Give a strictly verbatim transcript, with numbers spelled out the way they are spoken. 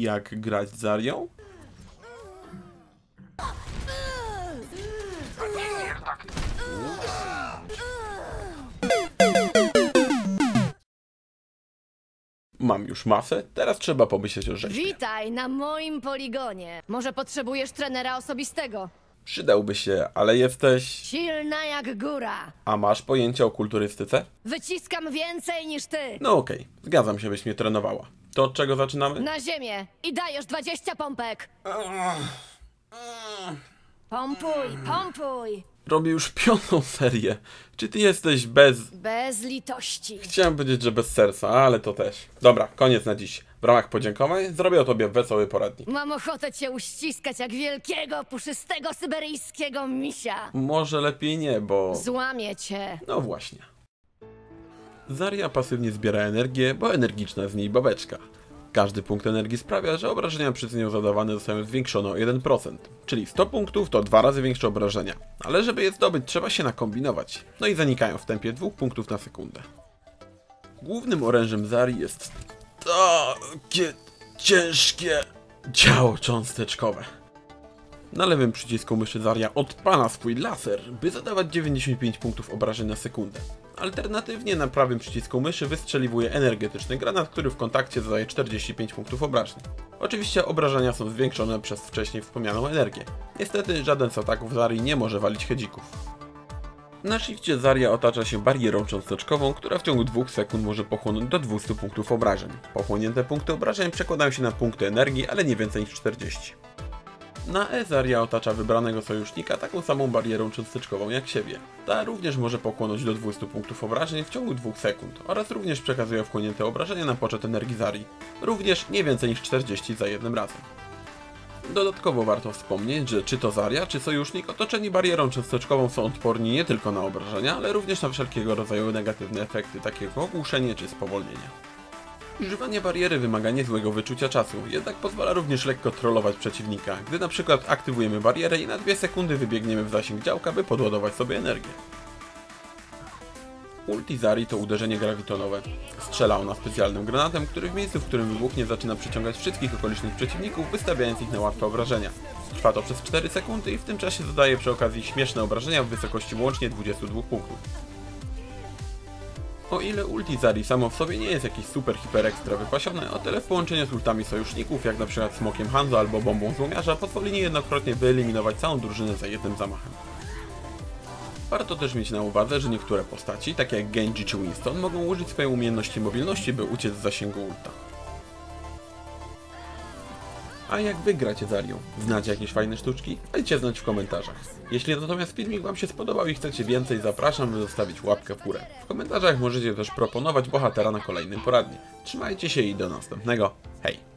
jak grać z Zarią? Mam już masę, teraz trzeba pomyśleć o rzeźbie. Witaj na moim poligonie. Może potrzebujesz trenera osobistego? Przydałby się, ale jesteś... silna jak góra. A masz pojęcie o kulturystyce? Wyciskam więcej niż ty. No okej, okay. Zgadzam się, byś mnie trenowała. To od czego zaczynamy? Na ziemię i dajesz dwadzieścia pompek. Pompuj, pompuj. Robię już piątą serię. Czy ty jesteś bez... bez litości. Chciałem powiedzieć, że bez serca, ale to też. Dobra, koniec na dziś. W ramach podziękowań zrobię o tobie wesoły poradnik. Mam ochotę cię uściskać jak wielkiego, puszystego, syberyjskiego misia. Może lepiej nie, bo... złamie cię. No właśnie. Zarya pasywnie zbiera energię, bo energiczna z niej babeczka. Każdy punkt energii sprawia, że obrażenia przez nią zadawane zostają zwiększone o jeden procent. Czyli sto punktów to dwa razy większe obrażenia. Ale żeby je zdobyć, trzeba się nakombinować. No i zanikają w tempie dwóch punktów na sekundę. Głównym orężem Zaryi jest takie ciężkie działo cząsteczkowe. Na lewym przycisku myszy Zarya odpala swój laser, by zadawać dziewięćdziesiąt pięć punktów obrażeń na sekundę. Alternatywnie na prawym przycisku myszy wystrzeliwuje energetyczny granat, który w kontakcie zadaje czterdzieści pięć punktów obrażeń. Oczywiście obrażenia są zwiększone przez wcześniej wspomnianą energię. Niestety żaden z ataków Zaryi nie może walić hedzików. Na shifcie Zarya otacza się barierą cząsteczkową, która w ciągu dwóch sekund może pochłonąć do dwieście punktów obrażeń. Pochłonięte punkty obrażeń przekładają się na punkty energii, ale nie więcej niż czterdzieści. Na E Zarya otacza wybranego sojusznika taką samą barierą cząsteczkową jak siebie. Ta również może pochłonąć do dwieście punktów obrażeń w ciągu dwóch sekund oraz również przekazuje wchłonięte obrażenia na poczet energii Zaryi. Również nie więcej niż czterdzieści za jednym razem. Dodatkowo warto wspomnieć, że czy to Zarya, czy sojusznik otoczeni barierą cząsteczkową są odporni nie tylko na obrażenia, ale również na wszelkiego rodzaju negatywne efekty, takie jak ogłuszenie czy spowolnienie. Używanie bariery wymaga niezłego wyczucia czasu, jednak pozwala również lekko trollować przeciwnika, gdy na przykład aktywujemy barierę i na dwie sekundy wybiegniemy w zasięg działka, by podładować sobie energię. Ulti Zaryi to uderzenie grawitonowe. Strzela ona specjalnym granatem, który w miejscu, w którym wybuchnie, zaczyna przyciągać wszystkich okolicznych przeciwników, wystawiając ich na łatwe obrażenia. Trwa to przez cztery sekundy i w tym czasie zadaje przy okazji śmieszne obrażenia w wysokości łącznie dwudziestu dwóch punktów. O ile ulti Zaryi samo w sobie nie jest jakieś super hiper ekstra wypasione, o tyle w połączeniu z ultami sojuszników, jak np. smokiem Hanzo albo bombą złomiarza, pozwoli niejednokrotnie wyeliminować całą drużynę za jednym zamachem. Warto też mieć na uwadze, że niektóre postaci, takie jak Genji czy Winston, mogą użyć swojej umiejętności mobilności, by uciec z zasięgu ulta. A jak wy gracie Zaryą? Znacie jakieś fajne sztuczki? Dajcie znać w komentarzach. Jeśli natomiast filmik wam się spodobał i chcecie więcej, zapraszam, by zostawić łapkę w górę. W komentarzach możecie też proponować bohatera na kolejnym poradnie. Trzymajcie się i do następnego. Hej!